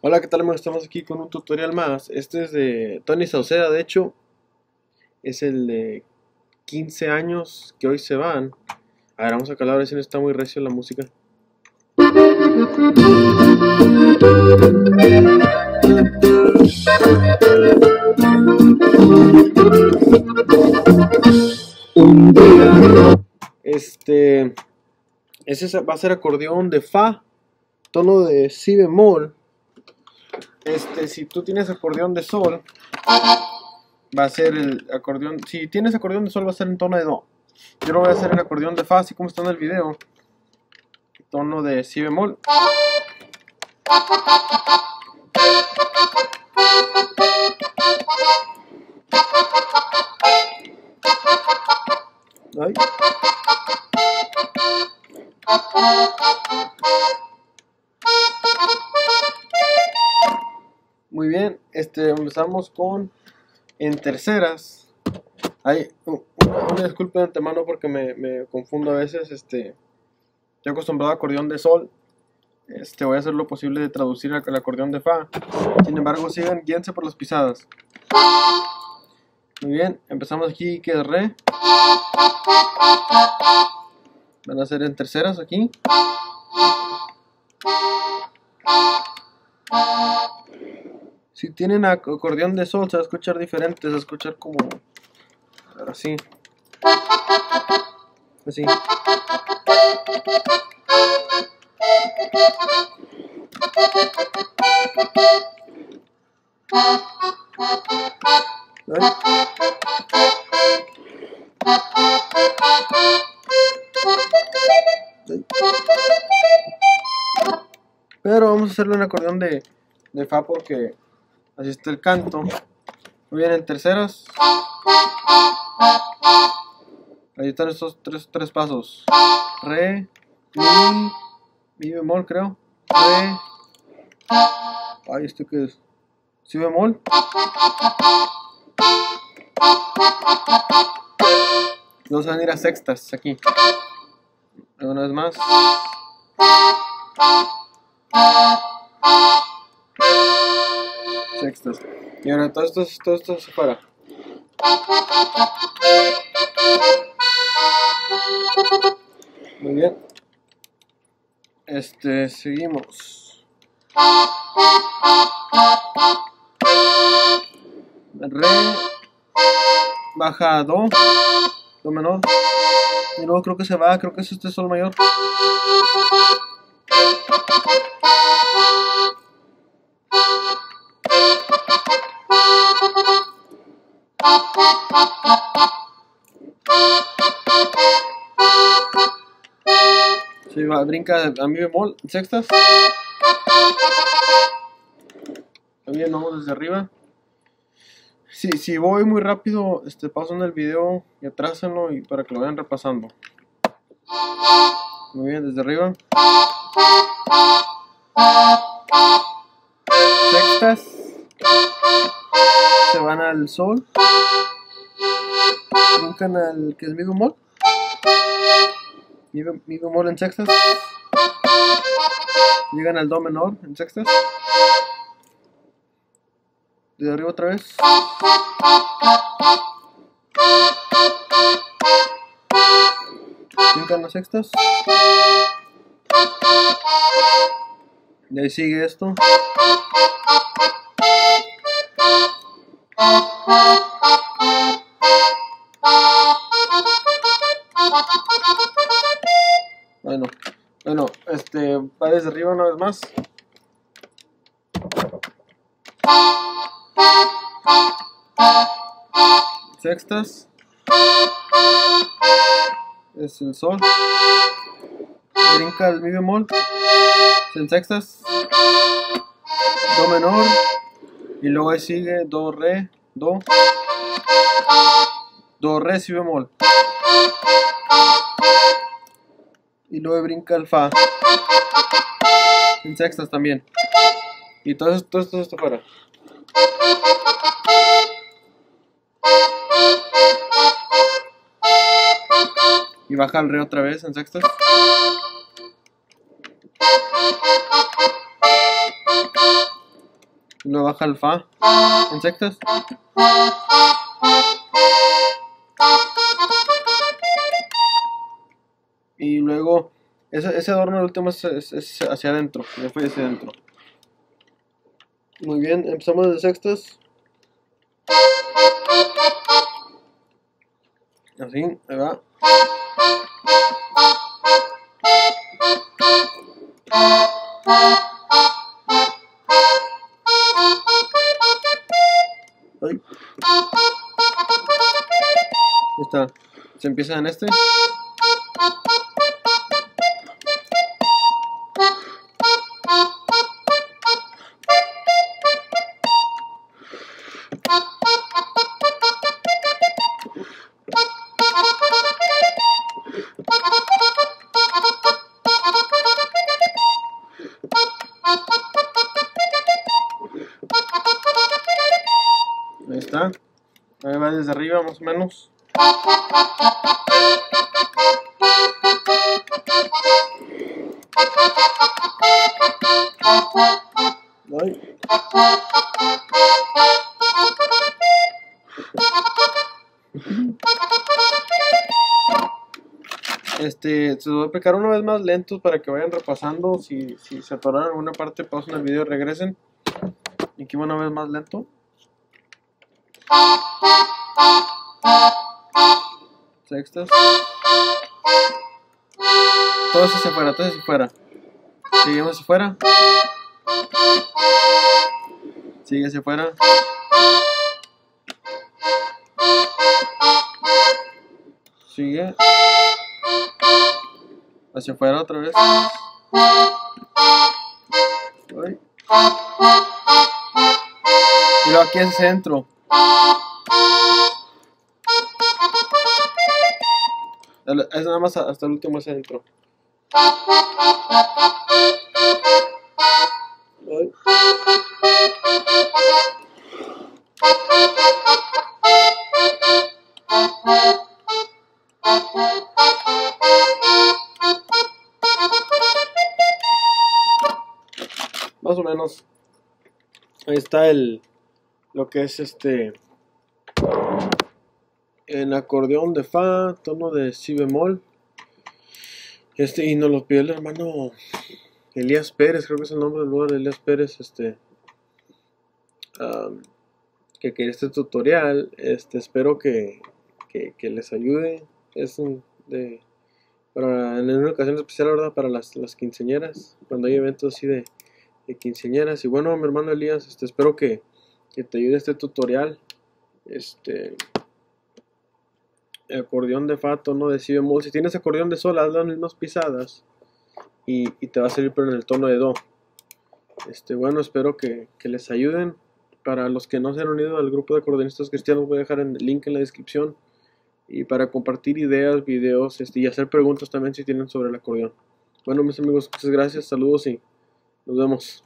Hola, ¿qué tal amigos? Estamos aquí con un tutorial más. Este es de Tony Sauceda, de hecho. Es el de 15 años que hoy se van. A ver, vamos a calar, a ver si no está muy recio la música. Ese va a ser acordeón de fa, tono de si bemol. Si tú tienes acordeón de sol, va a ser el acordeón. Si tienes acordeón de sol, va a ser en tono de do. Yo lo voy a hacer en acordeón de fa, así como está en el video. Tono de si bemol. Ay. Muy bien, empezamos con en terceras. Ay, una disculpa de antemano porque me confundo a veces. Yo acostumbrado a acordeón de sol. Voy a hacer lo posible de traducir el acordeón de fa. Sin embargo, sigan guíense por las pisadas. Muy bien, empezamos aquí que es re. Van a ser en terceras aquí. Si tienen acordeón de sol se va a escuchar diferente, se va a escuchar como así. Así. ¿Vale? Pero vamos a hacerle un acordeón de fa porque así está el canto. Muy bien, en terceras. Ahí están estos tres pasos. Re, mi bemol creo. Re. Ay, ¿esto qué es? Si bemol. Vamos a ir a sextas aquí. Una vez más. Sextas. Y ahora todo esto se para. Muy bien. Seguimos. Re, baja a do, do menor. Y luego creo que se va, creo que es sol mayor. Se va, brinca a mi bemol, sextas. También vamos desde arriba. Si voy muy rápido, paso en el video y atrásenlo y para que lo vayan repasando. Muy bien, desde arriba. Sextas. Se van al sol. Brincan al que es mi bemol. Mi bemol en sextas. Llegan al do menor en sextas. Desde arriba otra vez. Brincan las sextas. De ahí sigue esto. Bueno, va desde arriba una vez más. Sextas. Es el sol. Brinca el mi bemol. En sextas. Do menor. Y luego ahí sigue do, re, do. Do, re, si bemol. Y luego brinca el fa. En sextas también. Y todo esto fuera. Y baja al re otra vez en sextas. lo baja al fa en sextas. Y luego ese adorno último es hacia adentro, ya fue hacia adentro. Muy bien, empezamos de sextas. Así, ahí va. Ahí está. Se empieza en este. Ahí está, ahí va desde arriba más o menos. Ahí. Se los voy a aplicar una vez más lentos para que vayan repasando. Si se atoraron alguna parte, pausen el video y regresen. Y aquí va una vez más lento. Sextas. Todo eso se fuera, todo eso se fuera. Seguimos hacia afuera. Sigue hacia afuera. Sigue. Hacia afuera otra vez. Voy. Y luego aquí es el centro. Es nada más hasta el último centro. Voy. Más o menos. Ahí está lo que es el acordeón de fa, tono de si bemol. Y nos lo pidió el hermano Elías Pérez, creo que es el nombre del lugar, Elías Pérez, que quería este tutorial. Espero que les ayude. Es en una ocasión especial, ¿verdad? Para las quinceañeras, cuando hay eventos así de quinceañeras. Y bueno, mi hermano Elías, espero que te ayude este tutorial. Acordeón de fa, tono de si bemol. Si tienes acordeón de sol, haz las mismas pisadas y te va a servir, pero en el tono de do. Bueno, espero que les ayuden. Para los que no se han unido al grupo de acordeonistas cristianos, voy a dejar el link en la descripción, y para compartir ideas, videos, y hacer preguntas también si tienen sobre el acordeón. Bueno, mis amigos, muchas gracias, saludos y nos vemos.